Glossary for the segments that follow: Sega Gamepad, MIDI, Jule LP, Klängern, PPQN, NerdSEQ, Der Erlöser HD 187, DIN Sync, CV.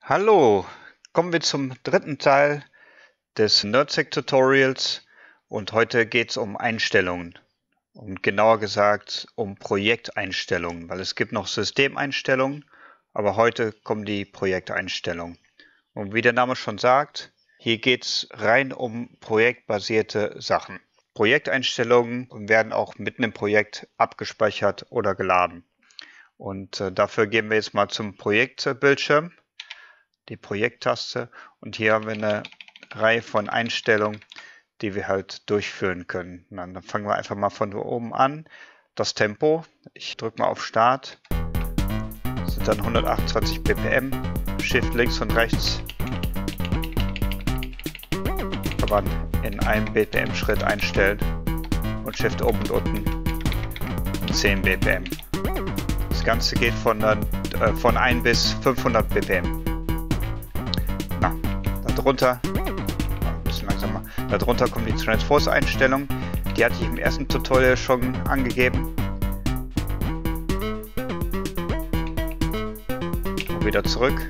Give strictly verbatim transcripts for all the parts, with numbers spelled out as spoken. Hallo, kommen wir zum dritten Teil des NerdSEQ Tutorials und heute geht es um Einstellungen und genauer gesagt um Projekteinstellungen, weil es gibt noch Systemeinstellungen, aber heute kommen die Projekteinstellungen. Und wie der Name schon sagt, hier geht es rein um projektbasierte Sachen. Projekteinstellungen werden auch mitten im Projekt abgespeichert oder geladen. Und äh, dafür gehen wir jetzt mal zum Projektbildschirm, die Projekttaste. Und hier haben wir eine Reihe von Einstellungen, die wir halt durchführen können. Und dann fangen wir einfach mal von oben an. Das Tempo, ich drücke mal auf Start, das sind dann hundertachtundzwanzig B P M, Shift links und rechts kann man in einem B P M-Schritt einstellen und Shift oben und unten zehn B P M. Das Ganze geht von, äh, von ein bis fünfhundert B P M. Na, darunter, ein bisschen langsamer, darunter kommt die Transforce-Einstellung, die hatte ich im ersten Tutorial schon angegeben. Und wieder zurück.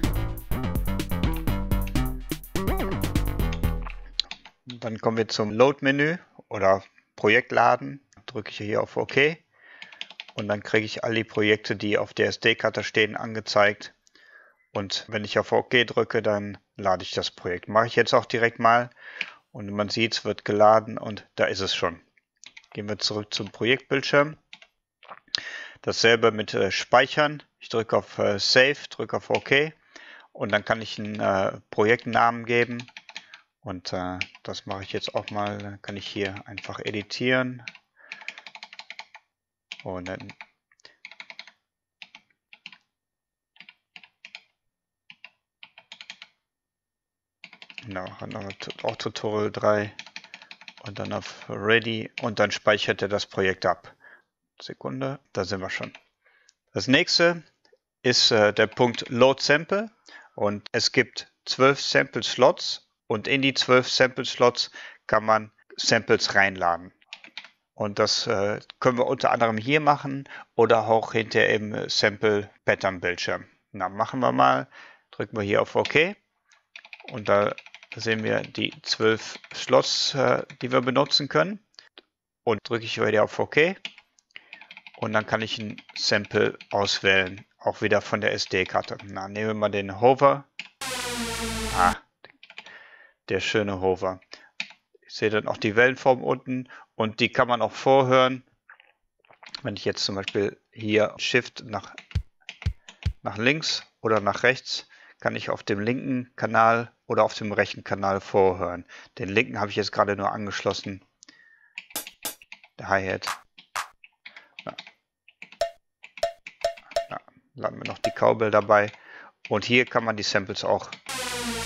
Dann kommen wir zum Load-Menü oder Projektladen. Drücke ich hier auf OK und dann kriege ich all die Projekte, die auf der S D-Karte stehen, angezeigt. Und wenn ich auf OK drücke, dann lade ich das Projekt. Mache ich jetzt auch direkt mal und man sieht, es wird geladen und da ist es schon. Gehen wir zurück zum Projektbildschirm. Dasselbe mit äh, Speichern. Ich drücke auf äh, Save, drücke auf OK und dann kann ich einen äh, Projektnamen geben. Und äh, das mache ich jetzt auch mal, dann kann ich hier einfach editieren und dann genau, auch Tutorial drei und dann auf Ready und dann speichert er das Projekt ab. Sekunde, da sind wir schon. Das nächste ist äh, der Punkt Load Sample und es gibt zwölf Sample Slots. Und in die zwölf Sample-Slots kann man Samples reinladen. Und das äh, können wir unter anderem hier machen oder auch hinter im Sample-Pattern-Bildschirm. Na, machen wir mal. Drücken wir hier auf OK. Und da sehen wir die zwölf Slots, äh, die wir benutzen können. Und drücke ich wieder auf OK. Und dann kann ich ein Sample auswählen. Auch wieder von der S D-Karte. Na, nehmen wir mal den Hover. Ah. Der schöne Hover. Ich sehe dann auch die Wellenform unten und die kann man auch vorhören. Wenn ich jetzt zum Beispiel hier Shift nach, nach links oder nach rechts, kann ich auf dem linken Kanal oder auf dem rechten Kanal vorhören. Den linken habe ich jetzt gerade nur angeschlossen. Der Hi-Hat. Na. Na, laden wir noch die Cowbell dabei. Und hier kann man die Samples auch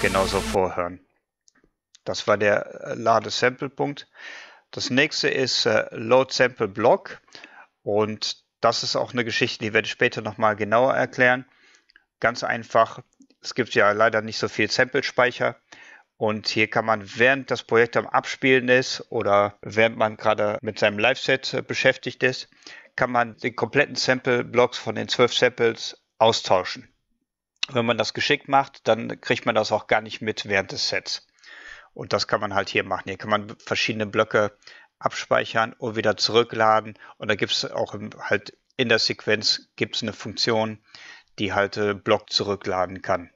genauso vorhören. Das war der Lade-Sample-Punkt. Das nächste ist äh, Load-Sample-Block. Und das ist auch eine Geschichte, die werde ich später nochmal genauer erklären. Ganz einfach, es gibt ja leider nicht so viel Sample-Speicher. Und hier kann man, während das Projekt am Abspielen ist oder während man gerade mit seinem Live-Set äh, beschäftigt ist, kann man den kompletten Sample-Blocks von den zwölf Samples austauschen. Wenn man das geschickt macht, dann kriegt man das auch gar nicht mit während des Sets. Und das kann man halt hier machen. Hier kann man verschiedene Blöcke abspeichern und wieder zurückladen. Und da gibt es auch im, halt in der Sequenz gibt's eine Funktion, die halt äh, Block zurückladen kann.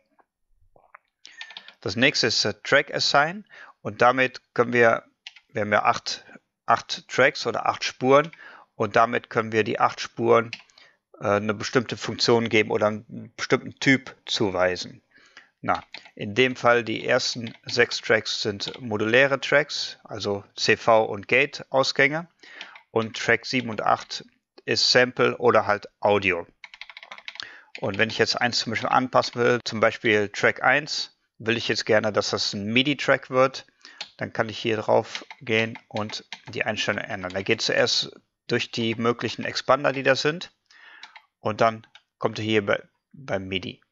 Das nächste ist äh, Track Assign. Und damit können wir, wir haben ja acht, acht Tracks oder acht Spuren. Und damit können wir die acht Spuren äh, eine bestimmte Funktion geben oder einen bestimmten Typ zuweisen. Na, in dem Fall die ersten sechs Tracks sind moduläre Tracks, also C V und Gate-Ausgänge. Und Track sieben und acht ist Sample oder halt Audio. Und wenn ich jetzt eins zum Beispiel anpassen will, zum Beispiel Track eins, will ich jetzt gerne, dass das ein MIDI-Track wird, dann kann ich hier drauf gehen und die Einstellung ändern. Da geht zuerst durch die möglichen Expander, die da sind. Und dann kommt ihr hier bei, beim MIDI.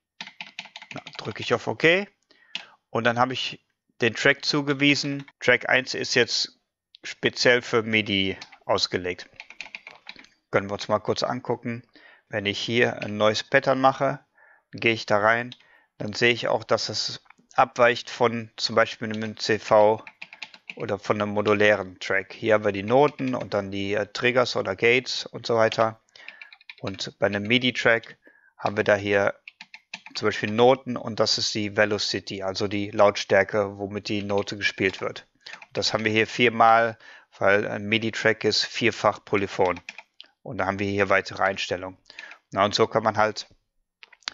Drücke ich auf OK und dann habe ich den Track zugewiesen. Track eins ist jetzt speziell für MIDI ausgelegt. Können wir uns mal kurz angucken. Wenn ich hier ein neues Pattern mache, gehe ich da rein, dann sehe ich auch, dass es abweicht von zum Beispiel einem C V oder von einem modulären Track. Hier haben wir die Noten und dann die äh, Triggers oder Gates und so weiter. Und bei einem MIDI-Track haben wir da hier zum Beispiel Noten und das ist die Velocity, also die Lautstärke, womit die Note gespielt wird. Und das haben wir hier viermal, weil ein MIDI-Track ist vierfach polyphon. Und da haben wir hier weitere Einstellungen. Na, und so kann man halt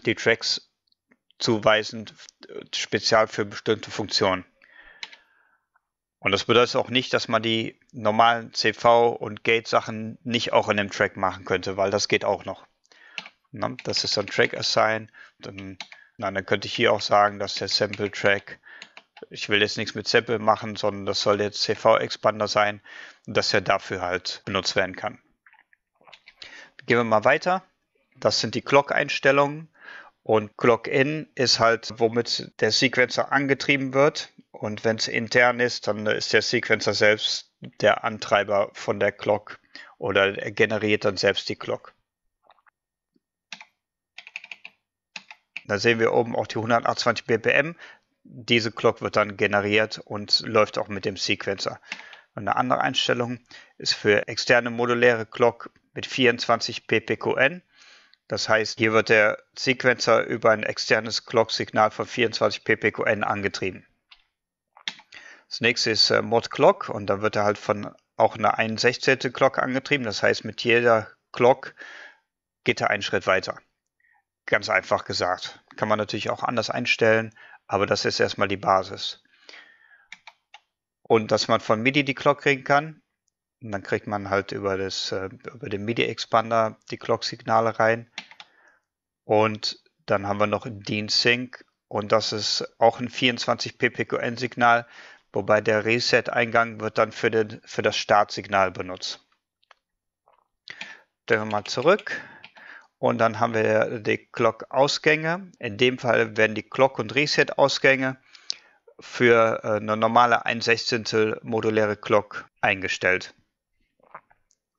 die Tracks zuweisen, speziell für bestimmte Funktionen. Und das bedeutet auch nicht, dass man die normalen C V und Gate-Sachen nicht auch in dem Track machen könnte, weil das geht auch noch. Na, das ist dann Track Assign. Dann, na, dann könnte ich hier auch sagen, dass der Sample-Track, ich will jetzt nichts mit Sample machen, sondern das soll jetzt C V-Expander sein, dass er dafür halt benutzt werden kann. Gehen wir mal weiter. Das sind die Clock-Einstellungen. Und Clock-In ist halt, womit der Sequencer angetrieben wird. Und wenn es intern ist, dann ist der Sequencer selbst der Antreiber von der Clock oder er generiert dann selbst die Clock. Da sehen wir oben auch die hundertachtundzwanzig B P M. Diese Clock wird dann generiert und läuft auch mit dem Sequencer. Eine andere Einstellung ist für externe moduläre Clock mit vierundzwanzig P P Q N. Das heißt, hier wird der Sequencer über ein externes Clock-Signal von vierundzwanzig P P Q N angetrieben. Das nächste ist äh, Mod Clock und da wird er halt von auch einer einundsechzigstel Clock angetrieben. Das heißt, mit jeder Clock geht er einen Schritt weiter. Ganz einfach gesagt. Kann man natürlich auch anders einstellen, aber das ist erstmal die Basis. Und dass man von MIDI die Clock kriegen kann. Und dann kriegt man halt über, das, äh, über den MIDI-Expander die Clock-Signale rein. Und dann haben wir noch DIN Sync. Und das ist auch ein vierundzwanzig P P Q N-Signal, wobei der Reset-Eingang wird dann für, den, für das Startsignal benutzt. Gehen wir mal zurück. Und dann haben wir die Clock-Ausgänge. In dem Fall werden die Clock- und Reset-Ausgänge für eine normale einundsechzigstel moduläre Clock eingestellt.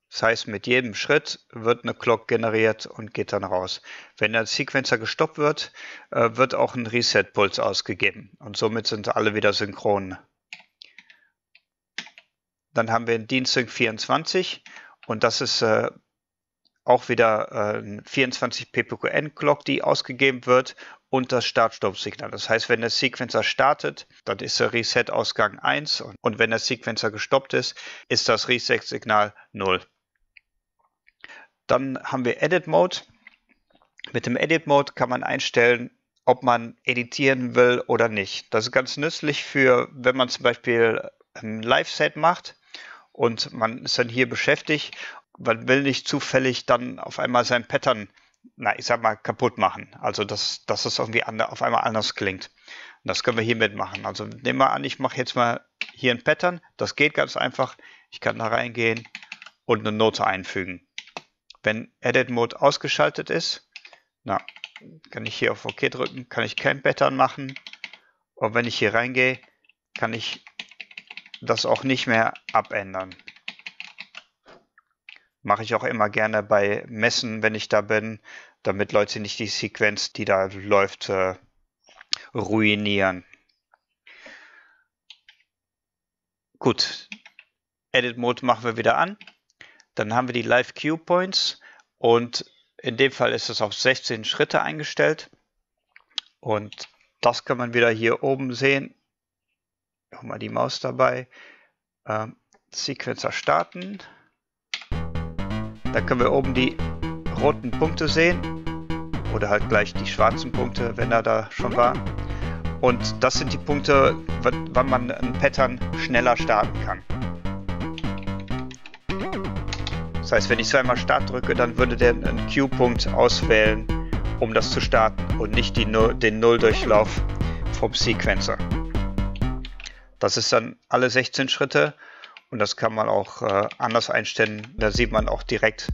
Das heißt, mit jedem Schritt wird eine Clock generiert und geht dann raus. Wenn der Sequencer gestoppt wird, wird auch ein Reset-Puls ausgegeben und somit sind alle wieder synchron. Dann haben wir den DIN Sync vierundzwanzig und das ist äh, auch wieder äh, vierundzwanzig P P Q N-Clock, die ausgegeben wird. Und das Start-Stopp-Signal. Das heißt, wenn der Sequencer startet, dann ist der Reset-Ausgang eins und wenn der Sequencer gestoppt ist, ist das Reset-Signal null. Dann haben wir Edit-Mode. Mit dem Edit-Mode kann man einstellen, ob man editieren will oder nicht. Das ist ganz nützlich für, wenn man zum Beispiel ein Live-Set macht und man ist dann hier beschäftigt. Man will nicht zufällig dann auf einmal sein Pattern na, ich sag mal, kaputt machen. Also, dass, dass das irgendwie auf einmal anders klingt. Und das können wir hier mitmachen. Also, nehmen wir an, ich mache jetzt mal hier ein Pattern. Das geht ganz einfach. Ich kann da reingehen und eine Note einfügen. Wenn Edit Mode ausgeschaltet ist, na, kann ich hier auf OK drücken, kann ich kein Pattern machen. Und wenn ich hier reingehe, kann ich das auch nicht mehr abändern. Mache ich auch immer gerne bei Messen, wenn ich da bin, damit Leute nicht die Sequenz, die da läuft, äh, ruinieren. Gut, Edit Mode machen wir wieder an. Dann haben wir die Live Cue Points und in dem Fall ist es auf sechzehn Schritte eingestellt. Und das kann man wieder hier oben sehen. Nochmal die Maus dabei. Ähm, Sequencer starten. Da können wir oben die roten Punkte sehen oder halt gleich die schwarzen Punkte, wenn er da schon war. Und das sind die Punkte, wann man ein Pattern schneller starten kann. Das heißt, wenn ich zweimal Start drücke, dann würde der einen Cue-Punkt auswählen, um das zu starten und nicht die Null, den Nulldurchlauf vom Sequencer. Das ist dann alle sechzehn Schritte. Und das kann man auch äh, anders einstellen. Da sieht man auch direkt,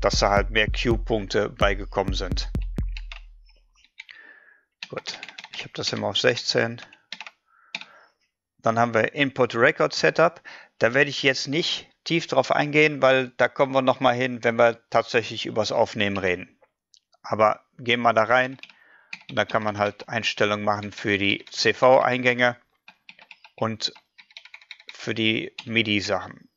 dass da halt mehr Cue-Punkte beigekommen sind. Gut, ich habe das immer auf sechzehn. Dann haben wir Input Record Setup. Da werde ich jetzt nicht tief drauf eingehen, weil da kommen wir nochmal hin, wenn wir tatsächlich über das Aufnehmen reden. Aber gehen wir da rein. Und da kann man halt Einstellungen machen für die C V-Eingänge und für die MIDI-Sachen,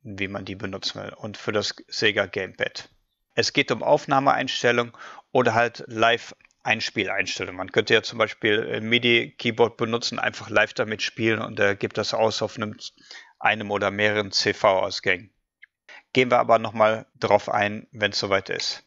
wie man die benutzen will, und für das Sega Gamepad. Es geht um Aufnahmeeinstellungen oder halt Live-Einspieleinstellungen. Man könnte ja zum Beispiel MIDI-Keyboard benutzen, einfach live damit spielen, und er gibt das aus auf einem, einem oder mehreren C V-Ausgängen. Gehen wir aber nochmal drauf ein, wenn es soweit ist.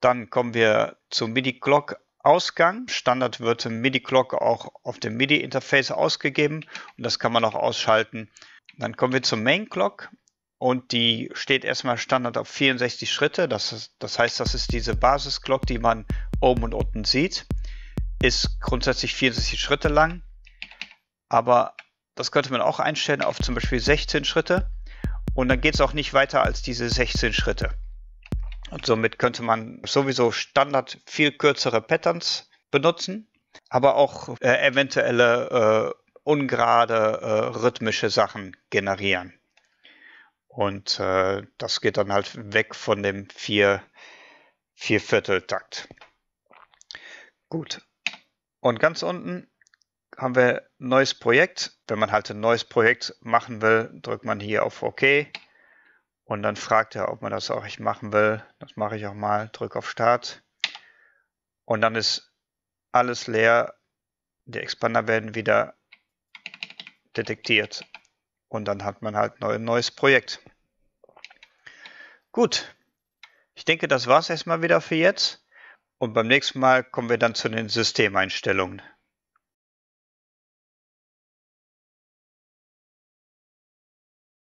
Dann kommen wir zum MIDI-Clock-Ausgang. Standard wird MIDI-Clock auch auf dem MIDI-Interface ausgegeben und das kann man auch ausschalten. Dann kommen wir zum Main-Clock und die steht erstmal Standard auf vierundsechzig Schritte. Das, ist, das heißt, das ist diese Basis-Clock, die man oben und unten sieht. Ist grundsätzlich vierundsechzig Schritte lang, aber das könnte man auch einstellen auf zum Beispiel sechzehn Schritte und dann geht es auch nicht weiter als diese sechzehn Schritte. Und somit könnte man sowieso Standard viel kürzere Patterns benutzen, aber auch äh, eventuelle äh, ungerade äh, rhythmische Sachen generieren. Und äh, das geht dann halt weg von dem Viervierteltakt. Gut. Und ganz unten haben wir neues Projekt. Wenn man halt ein neues Projekt machen will, drückt man hier auf OK. Und dann fragt er, ob man das auch nicht machen will. Das mache ich auch mal. Drücke auf Start. Und dann ist alles leer. Die Expander werden wieder detektiert. Und dann hat man halt ein neues Projekt. Gut. Ich denke, das war es erstmal wieder für jetzt. Und beim nächsten Mal kommen wir dann zu den Systemeinstellungen.